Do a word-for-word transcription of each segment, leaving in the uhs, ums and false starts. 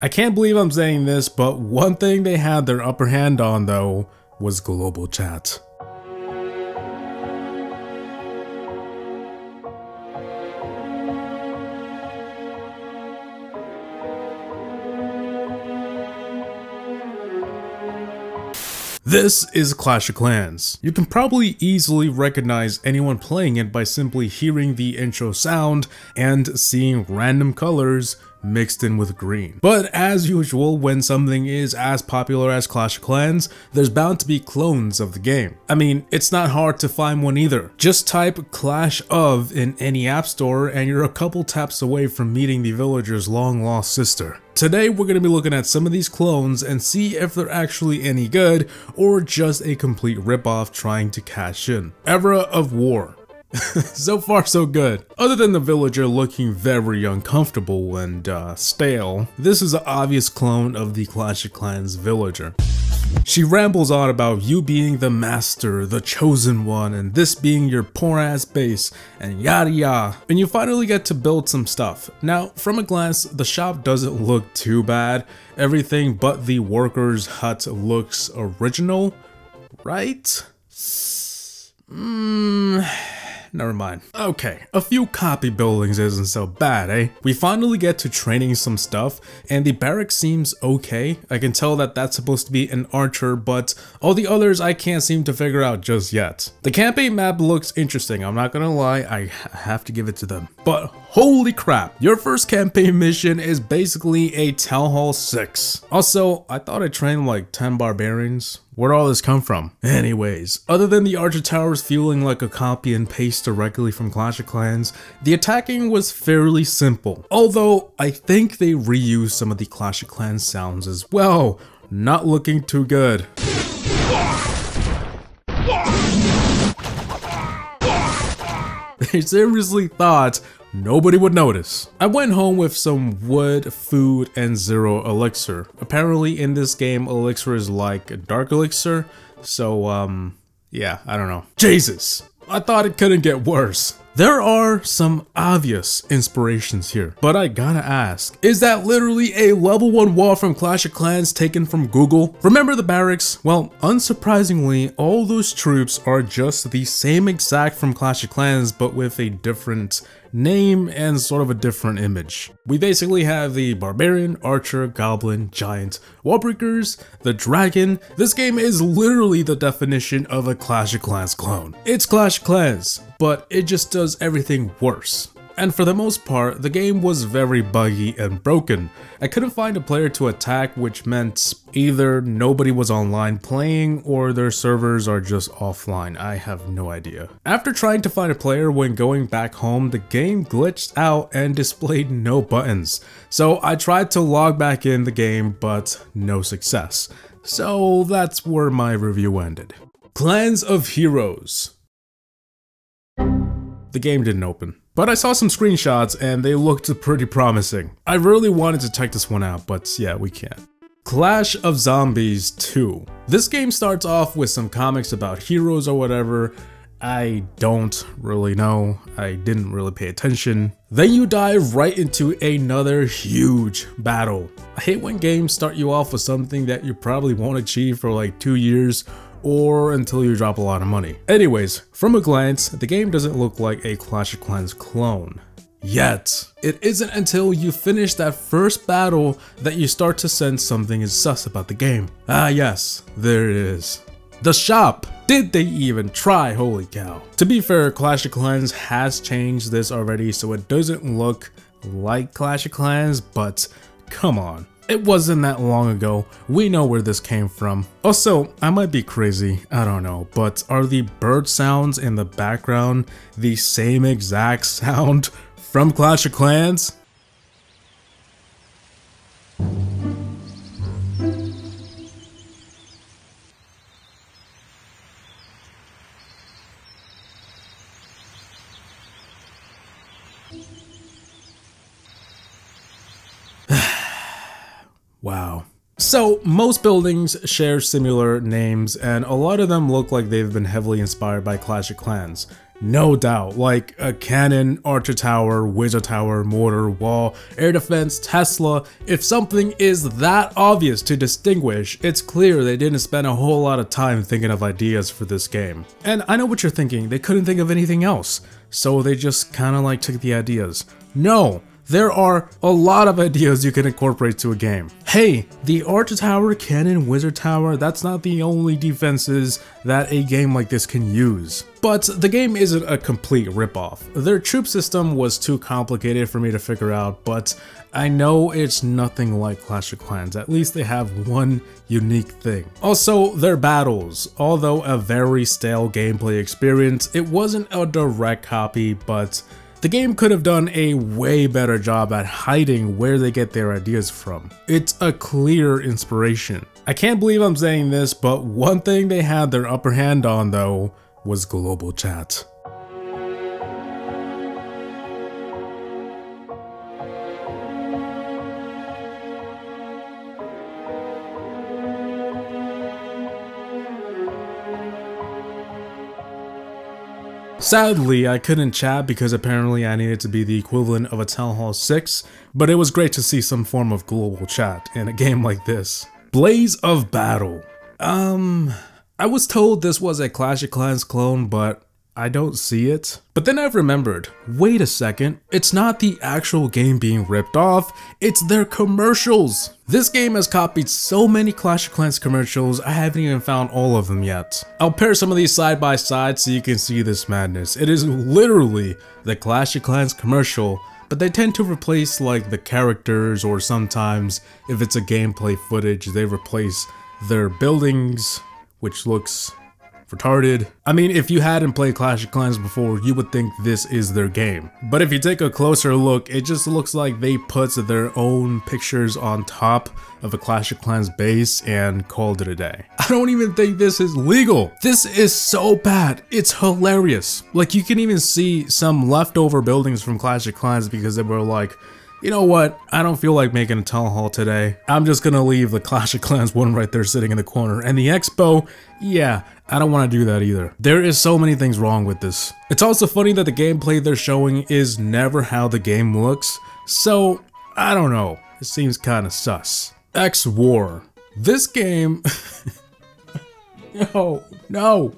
I can't believe I'm saying this, but one thing they had their upper hand on though was global chat. This is Clash of Clans. You can probably easily recognize anyone playing it by simply hearing the intro sound and seeing random colors mixed in with green. But as usual, when something is as popular as Clash of Clans, there's bound to be clones of the game. I mean, it's not hard to find one either. Just type Clash of in any app store and you're a couple taps away from meeting the villager's long-lost sister. Today we're going to be looking at some of these clones and see if they're actually any good or just a complete ripoff trying to cash in. Era of War. So far so good. Other than the villager looking very uncomfortable and uh, stale, this is an obvious clone of the Clash of Clans villager. She rambles on about you being the master, the chosen one, and this being your poor ass base, and yada yada. And you finally get to build some stuff. Now, from a glance, the shop doesn't look too bad. Everything but the worker's hut looks original, right? Mmm... Never mind. Okay, a few copy buildings isn't so bad, eh? We finally get to training some stuff, and the barracks seems okay. I can tell that that's supposed to be an archer, but all the others I can't seem to figure out just yet. The campaign map looks interesting, I'm not gonna lie, I have to give it to them. But holy crap, your first campaign mission is basically a Town Hall six. Also, I thought I trained like ten barbarians. Where'd all this come from? Anyways, other than the archer towers feeling like a copy and paste directly from Clash of Clans, the attacking was fairly simple. Although, I think they reused some of the Clash of Clans sounds as well. Not looking too good. They seriously thought nobody would notice. I went home with some wood, food, and zero elixir. Apparently in this game, elixir is like dark elixir. So, um, yeah, I don't know. Jesus! I thought it couldn't get worse. There are some obvious inspirations here, but I gotta ask, is that literally a level one wall from Clash of Clans taken from Google? Remember the barracks? Well, unsurprisingly, all those troops are just the same exact from Clash of Clans, but with a different name and sort of a different image. We basically have the barbarian, archer, goblin, giant, wall breakers, the dragon. This game is literally the definition of a Clash of Clans clone. It's Clash of Clans, but it just does everything worse. And for the most part, the game was very buggy and broken. I couldn't find a player to attack, which meant either nobody was online playing or their servers are just offline. I have no idea. After trying to find a player when going back home, the game glitched out and displayed no buttons. So I tried to log back in the game, but no success. So that's where my review ended. Clans of Heroes. The game didn't open, but I saw some screenshots and they looked pretty promising. I really wanted to check this one out, but yeah, we can't. Clash of Zombies two. This game starts off with some comics about heroes or whatever. I don't really know. I didn't really pay attention. Then you dive right into another huge battle. I hate when games start you off with something that you probably won't achieve for like two years or until you drop a lot of money. Anyways, from a glance, the game doesn't look like a Clash of Clans clone. Yet. It isn't until you finish that first battle that you start to sense something is sus about the game. Ah yes, there it is. The shop! Did they even try? Holy cow. To be fair, Clash of Clans has changed this already, so it doesn't look like Clash of Clans, but come on. It wasn't that long ago. We know where this came from. Also, I might be crazy, I don't know, but are the bird sounds in the background the same exact sound from Clash of Clans? Wow. So, most buildings share similar names and a lot of them look like they've been heavily inspired by Clash of Clans. No doubt, like a cannon, archer tower, wizard tower, mortar, wall, air defense, Tesla. If something is that obvious to distinguish, it's clear they didn't spend a whole lot of time thinking of ideas for this game. And I know what you're thinking, they couldn't think of anything else, so they just kinda like took the ideas. No! There are a lot of ideas you can incorporate to a game. Hey, the Archer Tower, Cannon, Wizard Tower, that's not the only defenses that a game like this can use. But the game isn't a complete ripoff. Their troop system was too complicated for me to figure out, but I know it's nothing like Clash of Clans. At least they have one unique thing. Also, their battles. Although a very stale gameplay experience, it wasn't a direct copy, but the game could have done a way better job at hiding where they get their ideas from. It's a clear inspiration. I can't believe I'm saying this, but one thing they had their upper hand on though was global chat. Sadly, I couldn't chat because apparently I needed to be the equivalent of a Town Hall six, but it was great to see some form of global chat in a game like this. Blaze of Battle. Um, I was told this was a Clash of Clans clone, but I don't see it. But then I've remembered, wait a second, it's not the actual game being ripped off, it's their commercials! This game has copied so many Clash of Clans commercials, I haven't even found all of them yet. I'll pair some of these side by side so you can see this madness. It is literally the Clash of Clans commercial, but they tend to replace like the characters, or sometimes, if it's a gameplay footage, they replace their buildings, which looks retarded. I mean, if you hadn't played Clash of Clans before, you would think this is their game. But if you take a closer look, it just looks like they put their own pictures on top of a Clash of Clans base and called it a day. I don't even think this is legal. This is so bad. It's hilarious. Like, you can even see some leftover buildings from Clash of Clans because they were like, you know what, I don't feel like making a town hall today. I'm just gonna leave the Clash of Clans one right there sitting in the corner. And the expo, yeah, I don't want to do that either. There is so many things wrong with this. It's also funny that the gameplay they're showing is never how the game looks. So, I don't know. It seems kinda sus. X-War. This game... no, no.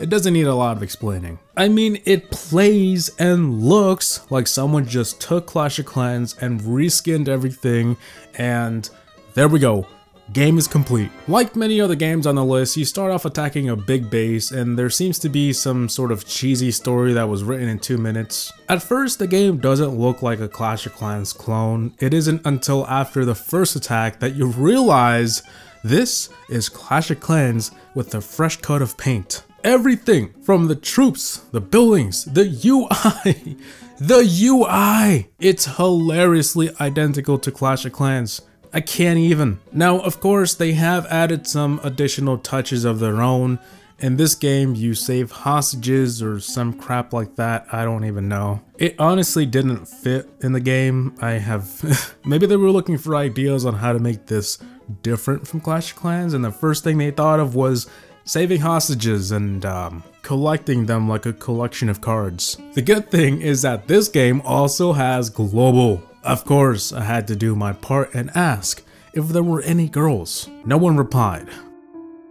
It doesn't need a lot of explaining. I mean, it plays and looks like someone just took Clash of Clans and reskinned everything, and there we go. Game is complete. Like many other games on the list, you start off attacking a big base, and there seems to be some sort of cheesy story that was written in two minutes. At first, the game doesn't look like a Clash of Clans clone. It isn't until after the first attack that you realize this is Clash of Clans with a fresh coat of paint. Everything from the troops, the buildings, the U I, the U I, it's hilariously identical to Clash of Clans. I can't even. Now, of course, they have added some additional touches of their own. In this game, you save hostages or some crap like that, I don't even know. It honestly didn't fit in the game. I have... Maybe they were looking for ideas on how to make this different from Clash of Clans, and the first thing they thought of was saving hostages and um, collecting them like a collection of cards. The good thing is that this game also has global. Of course, I had to do my part and ask if there were any girls. No one replied,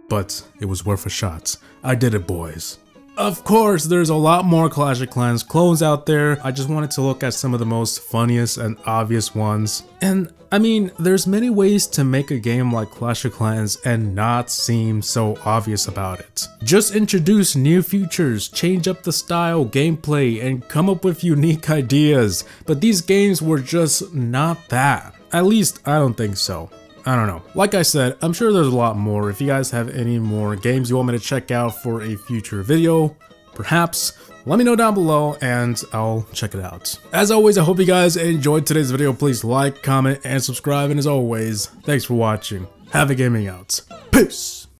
but it was worth a shot. I did it, boys. Of course, there's a lot more Clash of Clans clones out there. I just wanted to look at some of the most funniest and obvious ones. And I mean, there's many ways to make a game like Clash of Clans and not seem so obvious about it. Just introduce new features, change up the style, gameplay, and come up with unique ideas. But these games were just not that. At least, I don't think so. I don't know. Like I said, I'm sure there's a lot more. If you guys have any more games you want me to check out for a future video, perhaps, let me know down below and I'll check it out. As always, I hope you guys enjoyed today's video. Please like, comment, and subscribe. And as always, thanks for watching. Have a gaming out. Peace!